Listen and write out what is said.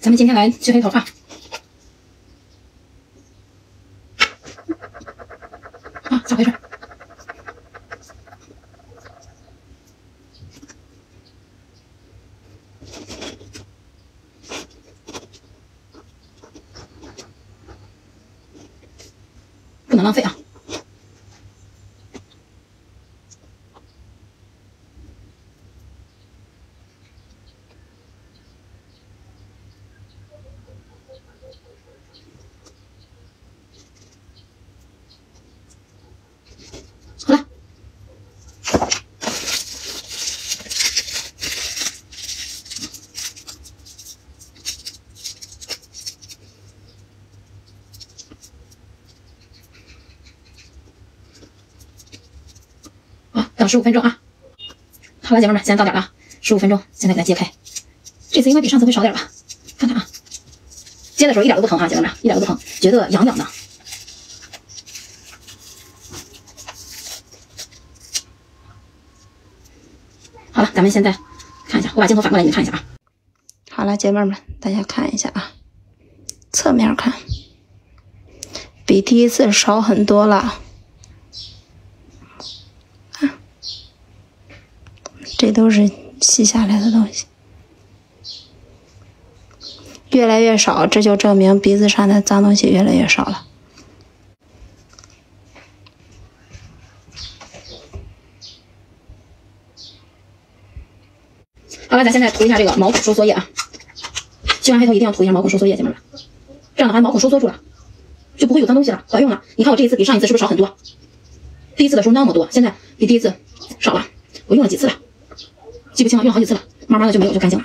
咱们今天来治黑头发。啊，咋回事？不能浪费啊！ 15分钟啊，好了，姐妹们，现在到点了啊，15分钟，现在给它揭开。这次应该比上次会少点吧？看看啊，揭的时候一点都不疼啊，姐妹们，一点都不疼，觉得痒痒的。好了，咱们现在看一下，我把镜头反过来给你看一下啊。好了，姐妹们，大家看一下啊，侧面看，比第一次少很多了。 这都是吸下来的东西，越来越少，这就证明鼻子上的脏东西越来越少了。好了，咱现在涂一下这个毛孔收缩液啊，修完黑头一定要涂一下毛孔收缩液，姐妹们，这样的话毛孔收缩住了，就不会有脏东西了，管用了。你看我这一次比上一次是不是少很多？第一次的时候那么多，现在比第一次少了，我用了几次了？ 记不清了，用好几次了，慢慢的就没有，就干净了。